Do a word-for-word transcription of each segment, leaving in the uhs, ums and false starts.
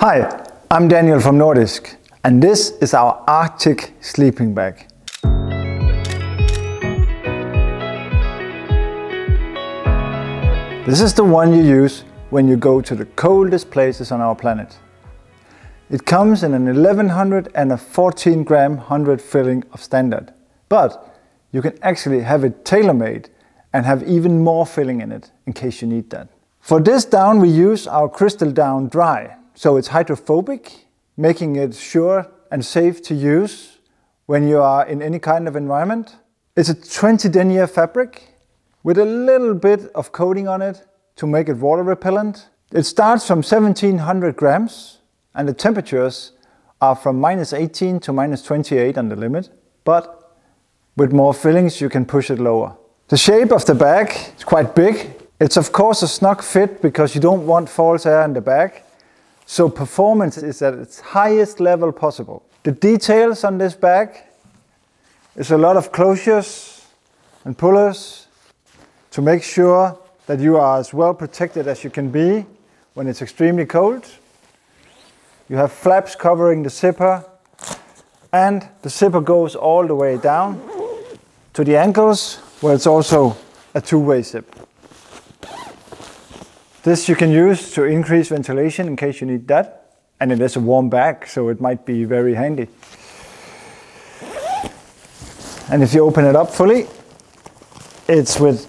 Hi, I'm Daniel from Nordisk, and this is our Arctic sleeping bag. This is the one you use when you go to the coldest places on our planet. It comes in an eleven hundred and a fourteen gram one hundred filling of standard, but you can actually have it tailor-made and have even more filling in it in case you need that. For this down we use our Crystal Down Dry. So it's hydrophobic, making it sure and safe to use when you are in any kind of environment. It's a twenty denier fabric with a little bit of coating on it to make it water repellent. It starts from seventeen hundred grams and the temperatures are from minus eighteen to minus twenty-eight on the limit, but with more fillings you can push it lower. The shape of the bag is quite big. It's of course a snug fit because you don't want false air in the bag. So performance is at its highest level possible. The details on this bag is a lot of closures and pullers to make sure that you are as well protected as you can be when it's extremely cold. You have flaps covering the zipper, and the zipper goes all the way down to the ankles, where it's also a two-way zip. This you can use to increase ventilation in case you need that. And it is a warm bag, so it might be very handy. And if you open it up fully, it's with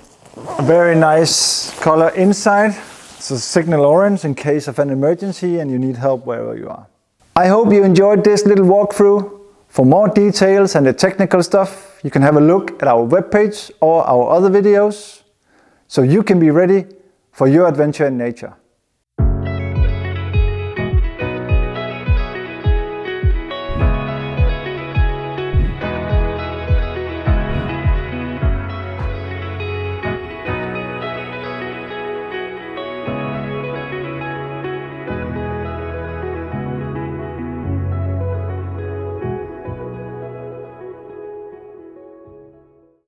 a very nice color inside. It's a signal orange in case of an emergency and you need help wherever you are. I hope you enjoyed this little walkthrough. For more details and the technical stuff, you can have a look at our webpage or our other videos, so you can be ready for your adventure in nature.